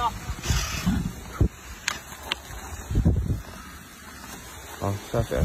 好，下水。